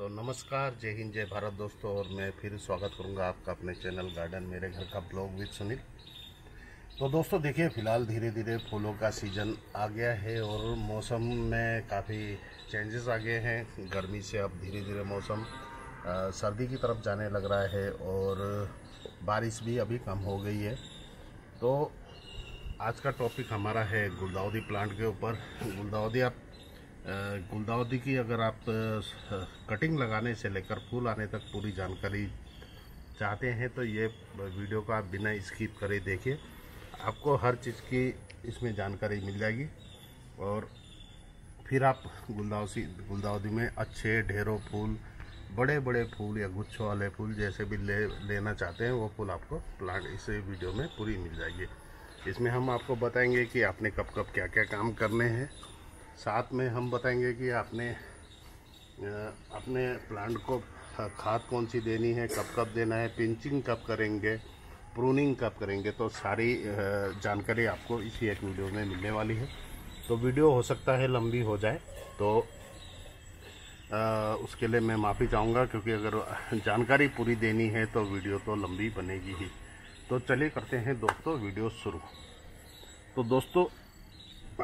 तो नमस्कार, जय हिंद, जय भारत दोस्तों। और मैं फिर स्वागत करूंगा आपका अपने चैनल गार्डन मेरे घर का ब्लॉग विद सुनील। तो दोस्तों देखिए, फ़िलहाल धीरे धीरे फूलों का सीज़न आ गया है और मौसम में काफ़ी चेंजेस आ गए हैं। गर्मी से अब धीरे धीरे मौसम सर्दी की तरफ जाने लग रहा है और बारिश भी अभी कम हो गई है। तो आज का टॉपिक हमारा है गुलदाउदी प्लांट के ऊपर। गुलदाउदी की अगर आप कटिंग लगाने से लेकर फूल आने तक पूरी जानकारी चाहते हैं तो ये वीडियो को आप बिना स्किप करे देखिए, आपको हर चीज़ की इसमें जानकारी मिल जाएगी। और फिर आप गुलदाउदी में अच्छे ढेरों फूल, बड़े बड़े फूल या गुच्छों वाले फूल जैसे भी लेना चाहते हैं, वो फूल आपको प्लांट इस वीडियो में पूरी मिल जाएगी। इसमें हम आपको बताएंगे कि आपने कब कब क्या क्या काम करने हैं। साथ में हम बताएंगे कि आपने अपने प्लांट को खाद कौन सी देनी है, कब कब देना है, पिंचिंग कब करेंगे, प्रूनिंग कब करेंगे। तो सारी जानकारी आपको इसी एक वीडियो में मिलने वाली है। तो वीडियो हो सकता है लंबी हो जाए, तो उसके लिए मैं माफ़ी चाहूँगा, क्योंकि अगर जानकारी पूरी देनी है तो वीडियो तो लंबी बनेगी ही। तो चलिए करते हैं दोस्तों वीडियो शुरू। तो दोस्तों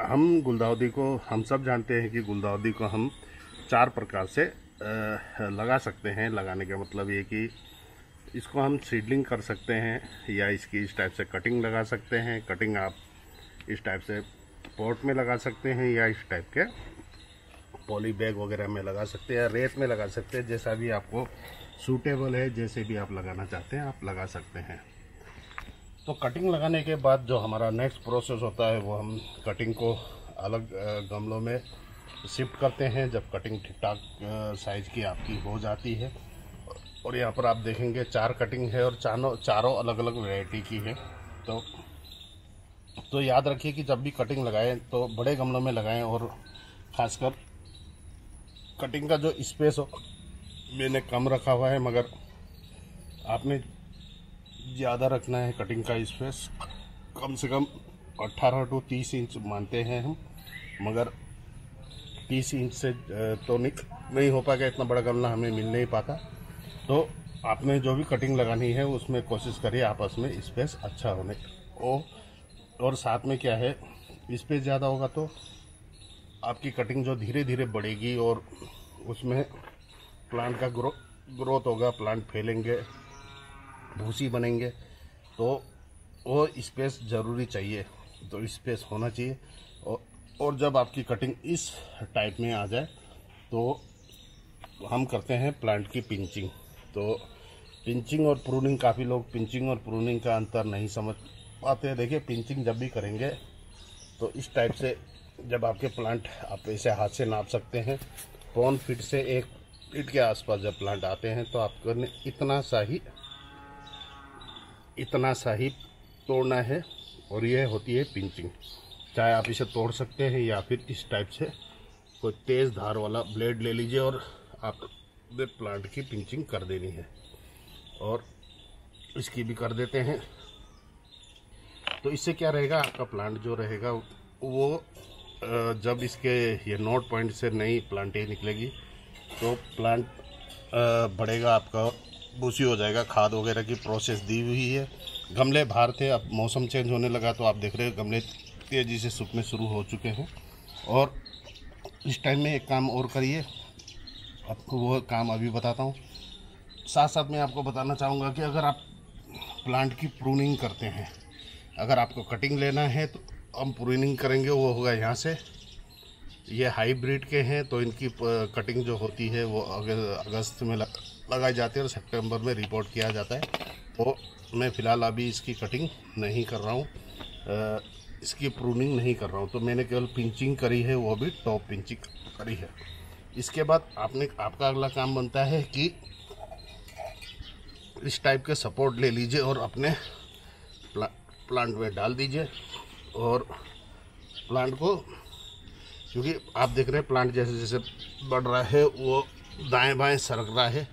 हम गुलदाउदी को, हम सब जानते हैं कि गुलदाउदी को हम चार प्रकार से लगा सकते हैं। लगाने का मतलब ये कि इसको हम सीडलिंग कर सकते हैं या इसकी इस टाइप से कटिंग लगा सकते हैं। कटिंग आप इस टाइप से पॉट में लगा सकते हैं या इस टाइप के पॉली बैग वगैरह में लगा सकते हैं या रेत में लगा सकते हैं। जैसा भी आपको सूटेबल है, जैसे भी आप लगाना चाहते हैं आप लगा सकते हैं। तो कटिंग लगाने के बाद जो हमारा नेक्स्ट प्रोसेस होता है, वो हम कटिंग को अलग गमलों में शिफ्ट करते हैं। जब कटिंग ठीक ठाक साइज़ की आपकी हो जाती है, और यहाँ पर आप देखेंगे चार कटिंग है और चारों अलग अलग वैरायटी की है। तो याद रखिए कि जब भी कटिंग लगाएं तो बड़े गमलों में लगाएं, और ख़ासकर कटिंग का जो स्पेस हो मैंने कम रखा हुआ है, मगर आपने ज़्यादा रखना है। कटिंग का स्पेस कम से कम 18 to 30 इंच मानते हैं हम, मगर 30 इंच से तो नहीं हो पाएगा, इतना बड़ा गमला हमें मिल नहीं पाता। तो आपने जो भी कटिंग लगानी है उसमें कोशिश करिए आपस में स्पेस अच्छा होने और साथ में क्या है, स्पेस ज़्यादा होगा तो आपकी कटिंग जो धीरे धीरे बढ़ेगी और उसमें प्लांट का ग्रोथ होगा, प्लांट फैलेंगे, भूसी बनेंगे। तो वो स्पेस ज़रूरी चाहिए, तो स्पेस होना चाहिए। और जब आपकी कटिंग इस टाइप में आ जाए तो हम करते हैं प्लांट की पिंचिंग। तो पिंचिंग और प्रूनिंग, काफ़ी लोग पिंचिंग और प्रूनिंग का अंतर नहीं समझ पाते। देखिए, पिंचिंग जब भी करेंगे तो इस टाइप से, जब आपके प्लांट आप इसे हाथ से नाप सकते हैं, 1 फीट से 1 फीट के आसपास जब प्लांट आते हैं तो आपको इतना सा ही तोड़ना है, और यह होती है पिंचिंग। चाहे आप इसे तोड़ सकते हैं या फिर इस टाइप से कोई तेज़ धार वाला ब्लेड ले लीजिए और आपने प्लांट की पिंचिंग कर देनी है। और इसकी भी कर देते हैं। तो इससे क्या रहेगा, आपका प्लांट जो रहेगा वो जब इसके ये नोट पॉइंट से नई प्लांटें निकलेगी तो प्लांट बढ़ेगा, आपका भूसी हो जाएगा। खाद वगैरह की प्रोसेस दी हुई है। गमले बाहर थे, अब मौसम चेंज होने लगा तो आप देख रहे हैं गमले तेज़ी से सूखने शुरू हो चुके हैं। और इस टाइम में एक काम और करिए, आपको वो काम अभी बताता हूँ। साथ साथ मैं आपको बताना चाहूँगा कि अगर आप प्लांट की प्रूनिंग करते हैं, अगर आपको कटिंग लेना है तो हम प्रूनिंग करेंगे, वो होगा यहाँ से। ये हाईब्रिड के हैं तो इनकी कटिंग जो होती है वो अगस्त में लगाई जाती है और सितंबर में रिपोर्ट किया जाता है। तो मैं फ़िलहाल अभी इसकी कटिंग नहीं कर रहा हूँ, इसकी प्रूनिंग नहीं कर रहा हूँ। तो मैंने केवल पिंचिंग करी है, वो भी टॉप पिंचिंग करी है। इसके बाद आपका अगला काम बनता है कि इस टाइप के सपोर्ट ले लीजिए और अपने प्लांट में डाल दीजिए। और प्लांट को, क्योंकि आप देख रहे हैं प्लांट जैसे जैसे बढ़ रहा है वो दाएं बाएं सरक रहा है,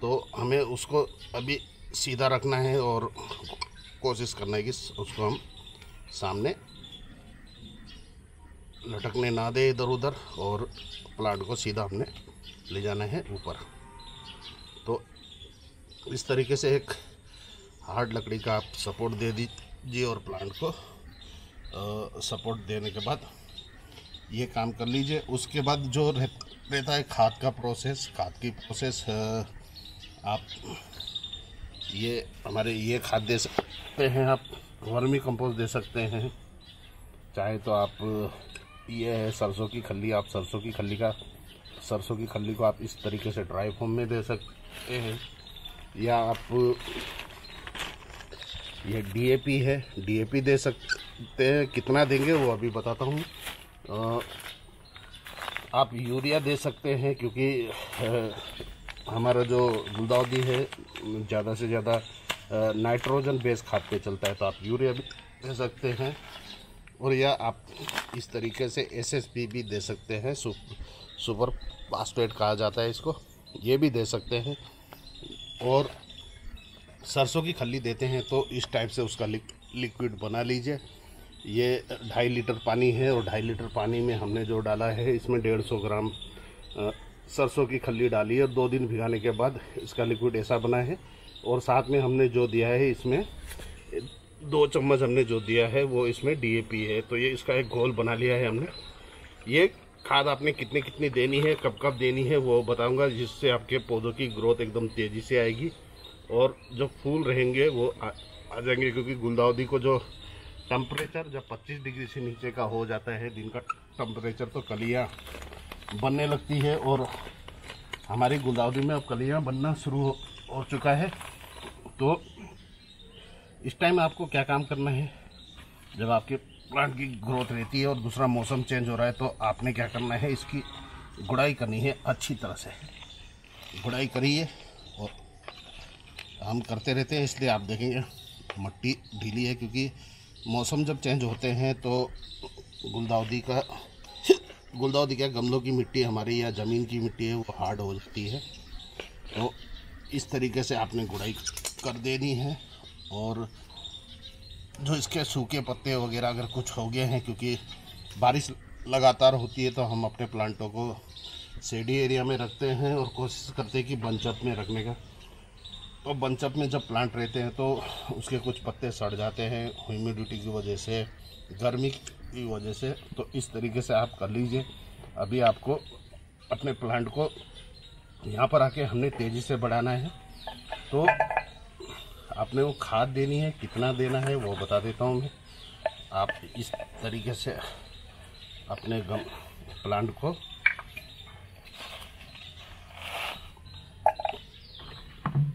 तो हमें उसको अभी सीधा रखना है और कोशिश करना है कि उसको हम सामने लटकने ना दें इधर उधर, और प्लांट को सीधा हमने ले जाना है ऊपर। तो इस तरीके से एक हार्ड लकड़ी का आप सपोर्ट दे दीजिए और प्लांट को सपोर्ट देने के बाद ये काम कर लीजिए। उसके बाद जो रहता है खाद का प्रोसेस, खाद की प्रोसेस आप ये हमारे ये खाद दे सकते हैं, आप वर्मी कंपोस्ट दे सकते हैं, चाहे तो आप ये है सरसों की खली, आप सरसों की खली को आप इस तरीके से ड्राई फॉर्म में दे सकते हैं, या आप ये डीएपी है, डीएपी दे सकते हैं। कितना देंगे वो अभी बताता हूँ। आप यूरिया दे सकते हैं क्योंकि हमारा जो गुलदाउदी है ज़्यादा से ज़्यादा नाइट्रोजन बेस खाद पे चलता है, तो आप यूरिया भी दे सकते हैं, और या आप इस तरीके से एसएसपी भी दे सकते हैं, सुपर फास्टेट कहा जाता है इसको, ये भी दे सकते हैं। और सरसों की खली देते हैं तो इस टाइप से उसका लिक्विड बना लीजिए। ये 2.5 लीटर पानी है और 2.5 लीटर पानी में हमने जो डाला है इसमें 150 ग्राम सरसों की खली डाली है। 2 दिन भिगाने के बाद इसका लिक्विड ऐसा बना है, और साथ में हमने जो दिया है इसमें 2 चम्मच हमने जो दिया है वो इसमें डीएपी है। तो ये इसका एक घोल बना लिया है हमने। ये खाद आपने कितनी कितनी देनी है, कब कब देनी है वो बताऊंगा, जिससे आपके पौधों की ग्रोथ एकदम तेज़ी से आएगी और जो फूल रहेंगे वो आ जाएंगे। क्योंकि गुलदाउदी को जो टेम्परेचर जब 25 डिग्री से नीचे का हो जाता है दिन का टेम्परेचर, तो कलियाँ बनने लगती है, और हमारी गुलदाउदी में अब कलियाँ बनना शुरू हो चुका है। तो इस टाइम आपको क्या काम करना है, जब आपके प्लांट की ग्रोथ रहती है और दूसरा मौसम चेंज हो रहा है, तो आपने क्या करना है, इसकी गुड़ाई करनी है। अच्छी तरह से गुड़ाई करिए, और हम करते रहते हैं इसलिए आप देखेंगे मिट्टी ढीली है, क्योंकि मौसम जब चेंज होते हैं तो गुलदाउदी के गमलों की मिट्टी हमारी या ज़मीन की मिट्टी है वो हार्ड हो जाती है। तो इस तरीके से आपने गुड़ाई कर देनी है, और जो इसके सूखे पत्ते वगैरह अगर कुछ हो गए हैं, क्योंकि बारिश लगातार होती है, तो हम अपने प्लांटों को शेडी एरिया में रखते हैं और कोशिश करते हैं कि बंचअप में रखने का। तो बंचअप में जब प्लांट रहते हैं तो उसके कुछ पत्ते सड़ जाते हैं ह्यूमिडिटी की वजह से, गर्मी की वजह से। तो इस तरीके से आप कर लीजिए। अभी आपको अपने प्लांट को यहाँ पर आके हमने तेज़ी से बढ़ाना है, तो आपने वो खाद देनी है। कितना देना है वो बता देता हूँ मैं। आप इस तरीके से अपने प्लांट को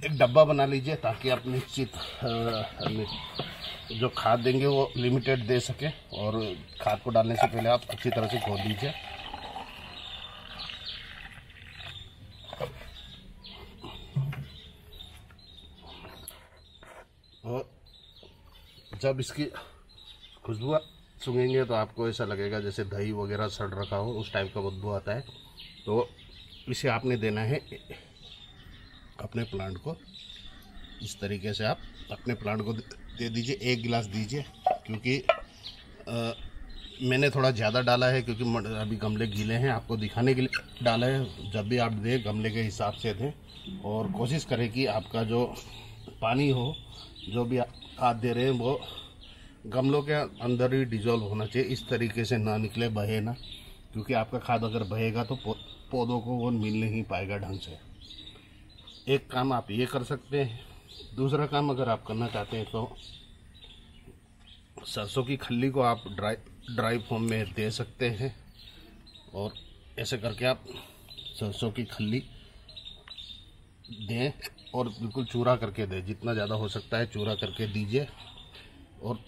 एक डब्बा बना लीजिए, ताकि आप निश्चित जो खाद देंगे वो लिमिटेड दे सके, और खाद को डालने से पहले आप अच्छी तरह से घोल लीजिए। और जब इसकी खुशबू सूंघेंगे तो आपको ऐसा लगेगा जैसे दही वगैरह सड़ रखा हो, उस टाइप का बदबू आता है। तो इसे आपने देना है अपने प्लांट को। इस तरीके से आप अपने प्लांट को दे दीजिए। 1 गिलास दीजिए, क्योंकि मैंने थोड़ा ज़्यादा डाला है, क्योंकि अभी गमले गीले हैं, आपको दिखाने के लिए डाला है। जब भी आप दें गमले के हिसाब से दें, और कोशिश करें कि आपका जो पानी हो, जो भी खाद दे रहे हैं, वो गमलों के अंदर ही डिजोल्व होना चाहिए। इस तरीके से ना निकले, बहे ना, क्योंकि आपका खाद अगर बहेगा तो पौधों को वो मिल नहीं पाएगा ढंग से। एक काम आप ये कर सकते हैं। दूसरा काम अगर आप करना चाहते हैं तो सरसों की खली को आप ड्राई फॉर्म में दे सकते हैं, और ऐसे करके आप सरसों की खली दें, और बिल्कुल चूरा करके दें। जितना ज़्यादा हो सकता है चूरा करके दीजिए, और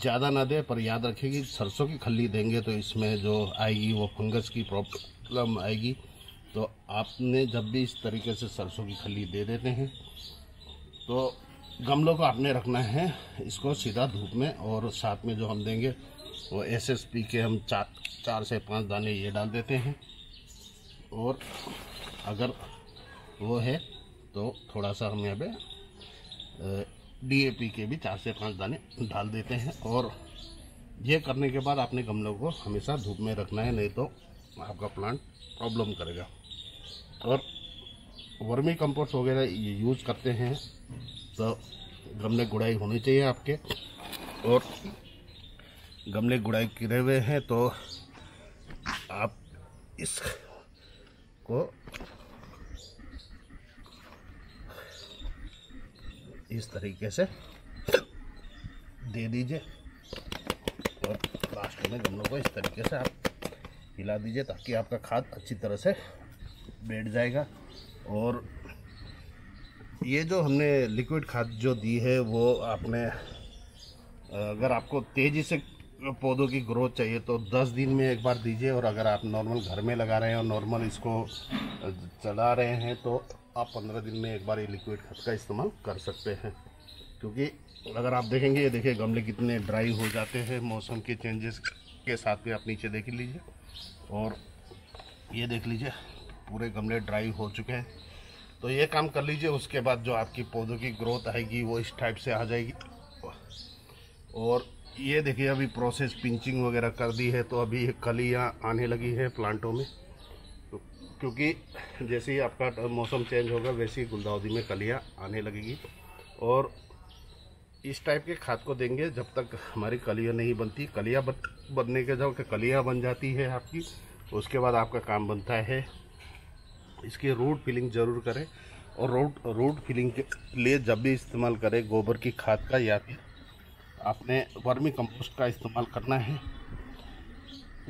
ज़्यादा ना दें। पर याद रखें कि सरसों की खली देंगे तो इसमें जो आएगी वो फंगस की प्रॉब्लम आएगी। तो आपने जब भी इस तरीके से सरसों की खली दे देते हैं, तो गमलों को आपने रखना है इसको सीधा धूप में, और साथ में जो हम देंगे वो एसएसपी के हम 4 से 5 दाने ये डाल देते हैं, और अगर वो है तो थोड़ा सा हम यहाँ पे डीएपी के भी 4 से 5 दाने डाल देते हैं। और ये करने के बाद आपने गमलों को हमेशा धूप में रखना है, नहीं तो आपका प्लांट प्रॉब्लम करेगा। और वर्मी कंपोस्ट वगैरह ये यूज़ करते हैं तो गमले गुड़ाई होनी चाहिए आपके। और गमले गुड़ाई किए हुए हैं तो आप इसको इस तरीके से दे दीजिए और लास्ट में गमलों को इस तरीके से आप हिला दीजिए ताकि आपका खाद अच्छी तरह से बैठ जाएगा। और ये जो हमने लिक्विड खाद जो दी है वो आपने, अगर आपको तेज़ी से पौधों की ग्रोथ चाहिए तो 10 दिन में एक बार दीजिए, और अगर आप नॉर्मल घर में लगा रहे हैं और नॉर्मल इसको चला रहे हैं तो आप 15 दिन में एक बार ये लिक्विड खाद का इस्तेमाल कर सकते हैं। क्योंकि अगर आप देखेंगे, ये देखिए गमले कितने ड्राई हो जाते हैं मौसम के चेंजेस के साथ में। आप नीचे देख लीजिए और ये देख लीजिए पूरे गमले ड्राई हो चुके हैं। तो ये काम कर लीजिए, उसके बाद जो आपकी पौधों की ग्रोथ आएगी वो इस टाइप से आ जाएगी। और ये देखिए अभी प्रोसेस पिंचिंग वगैरह कर दी है तो अभी कलियाँ आने लगी है प्लांटों में, क्योंकि जैसे ही आपका मौसम चेंज होगा वैसे ही गुलदाउदी में कलियाँ आने लगेगी। और इस टाइप के खाद को देंगे जब तक हमारी कलियाँ नहीं बनती। कलियाँ बनने के जब कलियाँ बन जाती है आपकी, उसके बाद आपका काम बनता है। इसकी रूट फिलिंग ज़रूर करें, और रूट फिलिंग के लिए जब भी इस्तेमाल करें गोबर की खाद का या फिर आपने वर्मी कंपोस्ट का इस्तेमाल करना है,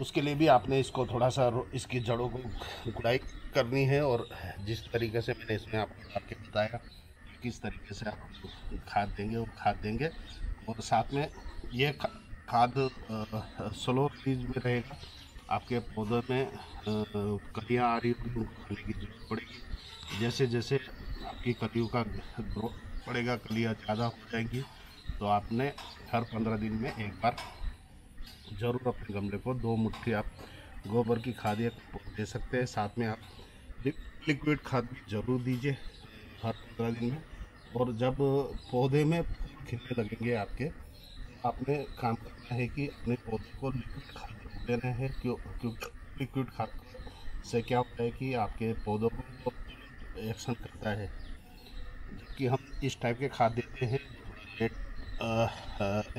उसके लिए भी आपने इसको थोड़ा सा इसकी जड़ों को गुड़ाई करनी है। और जिस तरीके से मैंने इसमें आपको बताया किस तरीके से आप खाद देंगे वो खाद देंगे। और साथ में ये खाद स्लो फ्रीज में रहेगा, आपके पौधों में कलियाँ आ रही होगी उनको खाने की जरूरत पड़ेगी। जैसे जैसे आपकी कलियों का ग्रोथ पड़ेगा, कलियाँ ज़्यादा हो जाएंगी, तो आपने हर 15 दिन में एक बार ज़रूर अपने गमले को 2 मुट्ठी आप गोबर की खाद या दे सकते हैं। साथ में आप लिक्विड खाद भी ज़रूर दीजिए हर 15 दिन में। और जब पौधे में खिलने लगेंगे आपके, आपने काम करना है कि अपने पौधे को लिक्विड खाद देना है। क्योंकि लिक्विड खाद से क्या होता है कि आपके पौधों को एक्शन करता है, जबकि हम इस टाइप के खाद देते हैं रेट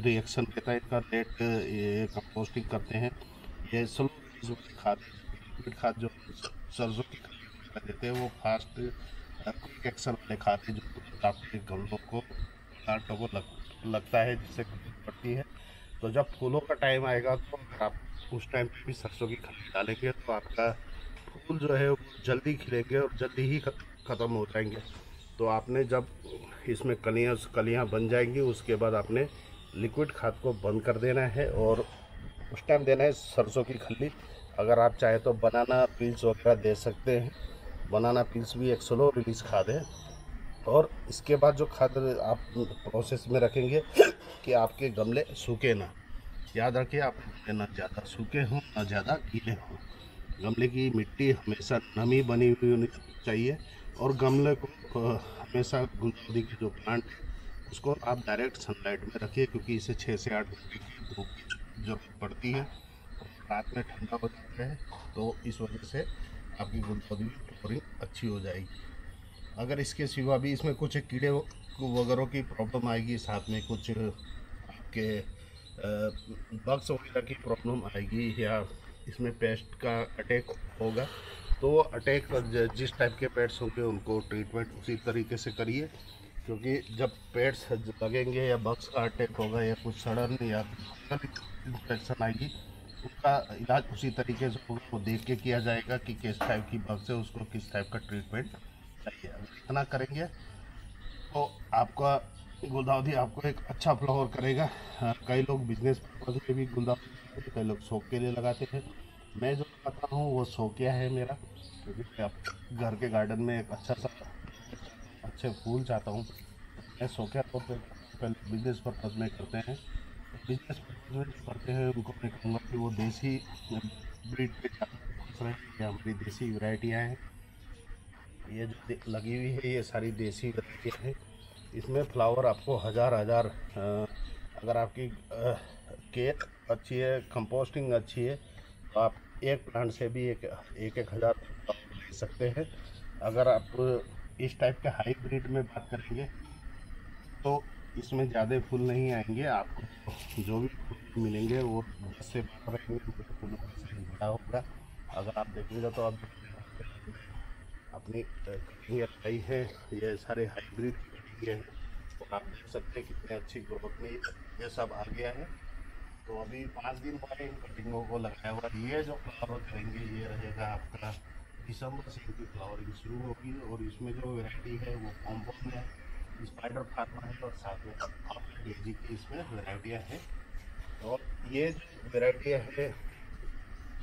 रिएक्शन के टाइप का रेट ये कंपोस्टिंग करते हैं। ये स्लो की खाद, लिक्विड खाद जो सरसों की खली देते हैं वो फास्ट क्विक एक्शन वाले खाद है, जो आपके गमलों को प्लांटों को लगता है जिससे पड़ती है। तो जब फूलों का टाइम आएगा तो अगर आप उस टाइम पे भी सरसों की खली डालेंगे तो आपका फूल जो है वो जल्दी खिलेंगे और जल्दी ही ख़त्म हो जाएंगे। तो आपने जब इसमें कलियाँ बन जाएंगी उसके बाद आपने लिक्विड खाद को बंद कर देना है और उस टाइम देना है सरसों की खली। अगर आप चाहें तो बनाना पील्स वगैरह दे सकते हैं। बनाना पील्स भी एक स्लो रिलीज खाद है। और इसके बाद जो खाद आप प्रोसेस में रखेंगे कि आपके गमले सूखे ना, याद रखिए आप ना ज़्यादा सूखे हों ना ज़्यादा गीले हों। गमले की मिट्टी हमेशा नमी बनी हुई होनी चाहिए। और गमले को हमेशा गुलदाउदी के जो प्लांट है उसको आप डायरेक्ट सनलाइट में रखिए, क्योंकि इसे 6 से 8 घंटे की धूप की जरूरत पड़ती है। रात में ठंडा हो जाता है तो इस वजह से आपकी गुलदाउदी की फ्लोरिंग अच्छी हो जाएगी। अगर इसके सिवा भी इसमें कुछ कीड़े वगैरह की प्रॉब्लम आएगी, साथ में कुछ आपके बग्स वगैरह की प्रॉब्लम आएगी या इसमें पेस्ट का अटैक होगा, तो वो अटैक जिस टाइप के पेट्स होंगे उनको ट्रीटमेंट उसी तरीके से करिए। क्योंकि जब पेट्स लगेंगे या बग्स का अटैक होगा या कुछ सड़न या इन्फेक्शन आएगी, उसका इलाज उसी तरीके से उनको देख के किया जाएगा कि किस टाइप की बग्स है, उसको किस टाइप का ट्रीटमेंट चाहिए। अगर इतना करेंगे तो आपका गुलदाउदी आपको एक अच्छा फ्लावर करेगा। कई लोग बिजनेस पर्पज में भी गुलदाउदी, कई लोग शौक के लिए लगाते हैं। मैं जो पता हूँ वो शौकिया है मेरा, क्योंकि आप घर के गार्डन में एक अच्छा सा अच्छे फूल चाहता हूँ। मैं शौकिया तौर पर पहले बिजनेस पर्पज़ में करते हैं। बिजनेस पर्पज़ में करते हैं उनको मैं कहूँगा कि वो देसी ब्रीड पे ज़्यादा रहे, हमारी देसी वैरायटियाँ हैं। ये जो लगी हुई है ये सारी देसी वैरायटियाँ हैं। इसमें फ्लावर आपको हज़ार अगर आपकी केयर अच्छी है, कंपोस्टिंग अच्छी है, तो आप एक प्लांट से भी 1,000 ले सकते हैं। अगर आप इस टाइप के हाईब्रिड में बात करेंगे तो इसमें ज़्यादा फूल नहीं आएंगे। आपको जो भी फूल मिलेंगे वो 10 से 12 फूलों से भरा होगा। अगर आप देखेंगे तो आप अपनी कटिंग है, ये सारे हाईब्रिड कटिंग है और आप देख सकते हैं कितने अच्छी ग्रोथ में ये सब आ गया है। तो अभी 5 दिन पहले इन कटिंगों को लगाया हुआ। ये जो फ्लावर करेंगे ये रहेगा आपका दिसंबर से इनकी फ्लावरिंग शुरू होगी और इसमें जो वैरायटी है वो कॉम्पोस्ट है, स्पाइडर फार्मा है और साथ में आपकी इसमें वैरायटियाँ हैं। और ये वैरायटियाँ है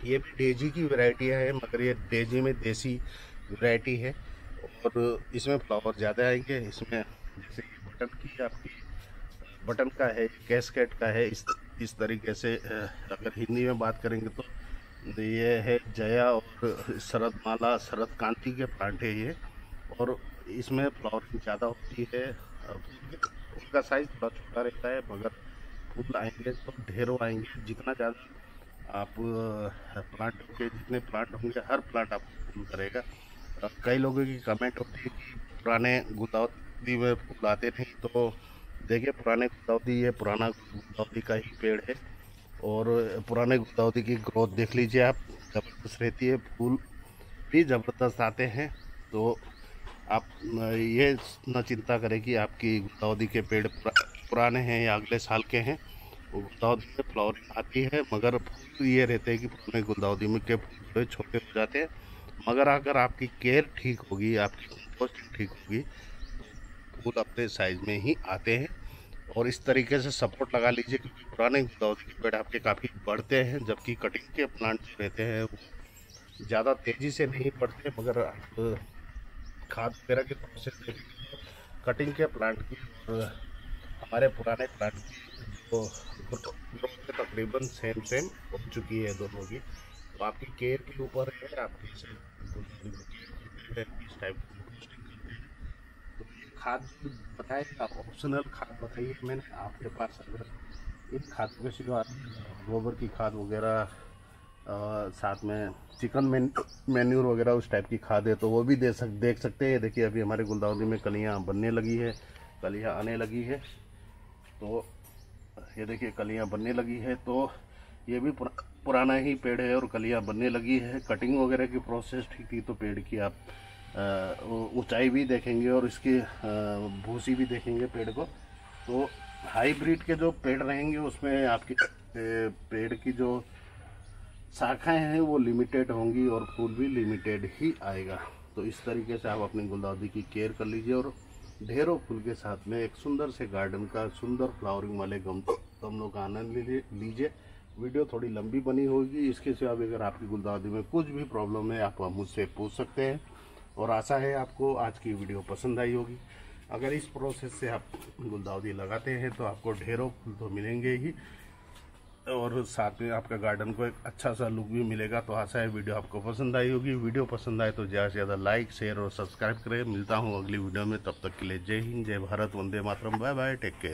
ये भी डेजी की वैरायटियाँ है, मगर ये डेजी में देसी वैरायटी है और इसमें फ्लावर ज़्यादा आएंगे। इसमें जैसे बटन की आपकी बटन का है, कैस्केट का है, इस तरीके से। अगर हिंदी में बात करेंगे तो ये है जया और शरदमाला, शरद कांति के प्लांट है ये और इसमें फ्लावरिंग ज़्यादा होती है। उनका साइज़ थोड़ा छोटा रहता है मगर फूल आएंगे तो ढेरों आएंगे। जितना ज़्यादा आप प्लांट के जितने प्लांट होंगे हर प्लांट आपको फूल करेगा। कई लोगों की कमेंट होती है कि पुराने गुलदाउदी में फूल आते नहीं, तो देखिए पुराने गुलदाउदी, ये पुराना गुलदाउदी का ही पेड़ है और पुराने गुलदाउदी की ग्रोथ देख लीजिए आप, ज़बरदस्त रहती है, फूल भी ज़बरदस्त आते हैं। तो आप ये ना चिंता करें कि आपकी गुलदाउदी के पेड़ पुराने हैं या अगले साल के हैं। गुलदाउदी में फ्लावरिंग आती है मगर फूल ये रहते हैं कि पुराने गुलदाउदी में के फूल छोटे हो जाते हैं। मगर अगर आपकी केयर ठीक होगी, आपकी कंपोस्टिंग ठीक होगी तो फूल अपने साइज़ में ही आते हैं। और इस तरीके से सपोर्ट लगा लीजिए क्योंकि पुराने गुलदाउदी के पेड़ आपके काफ़ी बढ़ते हैं, जबकि कटिंग के प्लांट जो रहते हैं वो ज़्यादा तेज़ी से नहीं बढ़ते। मगर आप खाद वगैरह के प्रोसेस देखेंगे कटिंग के प्लांट की और हमारे पुराने प्लांट की तो ग्रोथ तकरीबन सेम हो चुकी है दोनों की। तो आपकी केयर के ऊपर है, आप कैसे इस टाइप की कंपोस्टिंग करते हैं। तो ये खाद बताए, आप ऑप्शनल खाद बताइए मैंने आपके पास। अगर इन खाद के सिवा गोबर की खाद वगैरह साथ में चिकन मेन्यूर वगैरह उस टाइप की खाद है तो वो भी देख सकते हैं। देखिए अभी हमारे गुलदाउदी में कलियां बनने लगी है, कलियां आने लगी है, तो ये देखिए कलियां बनने लगी है। तो ये भी पुराना ही पेड़ है और कलियां बनने लगी है। कटिंग वगैरह की प्रोसेस ठीक थी तो पेड़ की आप ऊंचाई भी देखेंगे और इसकी भूसी भी देखेंगे पेड़ को। तो हाईब्रिड के जो पेड़ रहेंगे उसमें आपकी पेड़ की जो शाखाएं हैं वो लिमिटेड होंगी और फूल भी लिमिटेड ही आएगा। तो इस तरीके से आप अपनी गुलदाउदी की केयर कर लीजिए और ढेरों फूल के साथ में एक सुंदर से गार्डन का सुंदर फ्लावरिंग वाले गमलों का आनंद लीजिए। वीडियो थोड़ी लंबी बनी होगी। इसके सिवा अगर आपकी गुलदाउदी में कुछ भी प्रॉब्लम है आप मुझसे पूछ सकते हैं। और आशा है आपको आज की वीडियो पसंद आई होगी। अगर इस प्रोसेस से आप गुलदाउदी लगाते हैं तो आपको ढेरों फूल तो मिलेंगे ही और साथ में आपका गार्डन को एक अच्छा सा लुक भी मिलेगा। तो आशा है वीडियो आपको पसंद आई होगी। वीडियो पसंद आए तो ज़्यादा से ज़्यादा लाइक, शेयर और सब्सक्राइब करें। मिलता हूँ अगली वीडियो में, तब तक के लिए जय हिंद, जय भारत, वंदे मातरम, बाय बाय, टेक केयर।